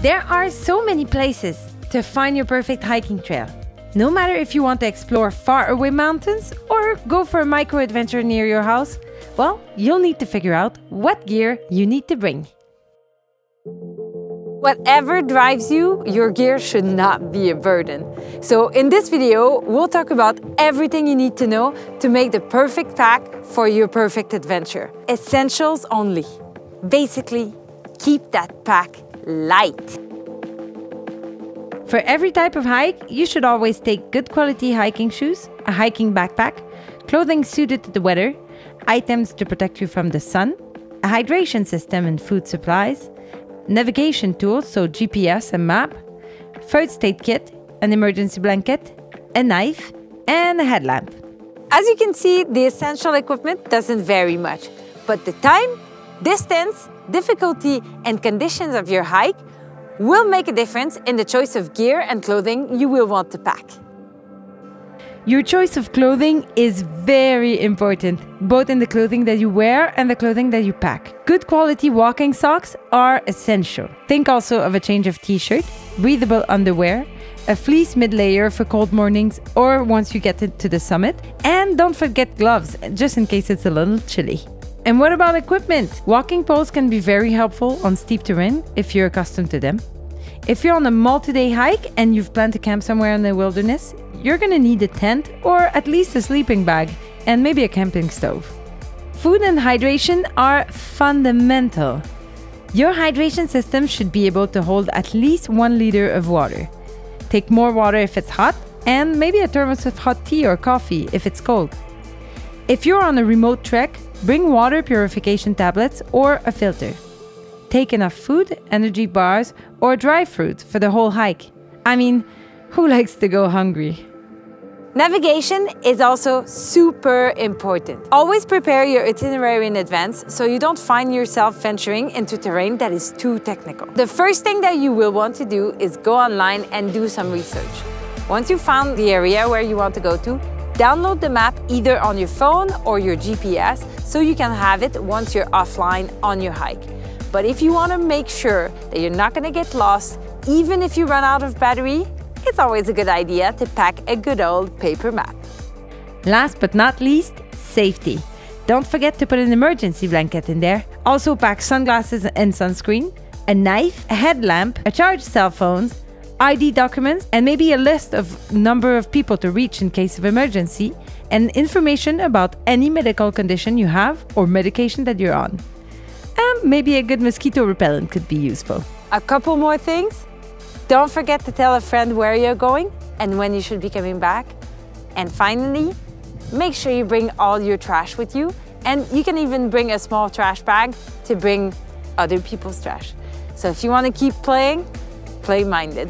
There are so many places to find your perfect hiking trail. No matter if you want to explore far away mountains or go for a micro adventure near your house, well, you'll need to figure out what gear you need to bring. Whatever drives you, your gear should not be a burden. So in this video, we'll talk about everything you need to know to make the perfect pack for your perfect adventure. Essentials only. Basically, keep that pack light. For every type of hike, you should always take good quality hiking shoes, a hiking backpack, clothing suited to the weather, items to protect you from the sun, a hydration system and food supplies, navigation tools, so GPS and map, first aid kit, an emergency blanket, a knife, and a headlamp. As you can see, the essential equipment doesn't vary much, but the time, distance, difficulty, and conditions of your hike will make a difference in the choice of gear and clothing you will want to pack. Your choice of clothing is very important, both in the clothing that you wear and the clothing that you pack. Good quality walking socks are essential. Think also of a change of t-shirt, breathable underwear, a fleece mid-layer for cold mornings or once you get to the summit, and don't forget gloves, just in case it's a little chilly. And what about equipment? Walking poles can be very helpful on steep terrain if you're accustomed to them. If you're on a multi-day hike and you've planned to camp somewhere in the wilderness, you're gonna need a tent or at least a sleeping bag and maybe a camping stove. Food and hydration are fundamental. Your hydration system should be able to hold at least 1 liter of water. Take more water if it's hot and maybe a thermos of hot tea or coffee if it's cold. If you're on a remote trek, bring water purification tablets or a filter. Take enough food, energy bars, or dry fruit for the whole hike. I mean, who likes to go hungry? Navigation is also super important. Always prepare your itinerary in advance so you don't find yourself venturing into terrain that is too technical. The first thing that you will want to do is go online and do some research. Once you've found the area where you want to go to, download the map either on your phone or your GPS so you can have it once you're offline on your hike. But if you want to make sure that you're not going to get lost, even if you run out of battery, it's always a good idea to pack a good old paper map. Last but not least, safety. Don't forget to put an emergency blanket in there. Also pack sunglasses and sunscreen, a knife, a headlamp, a charged cell phone, ID documents, and maybe a list of number of people to reach in case of emergency, and information about any medical condition you have or medication that you're on. And maybe a good mosquito repellent could be useful. A couple more things. Don't forget to tell a friend where you're going and when you should be coming back. And finally, make sure you bring all your trash with you, and you can even bring a small trash bag to bring other people's trash. So if you want to keep playing, play-minded.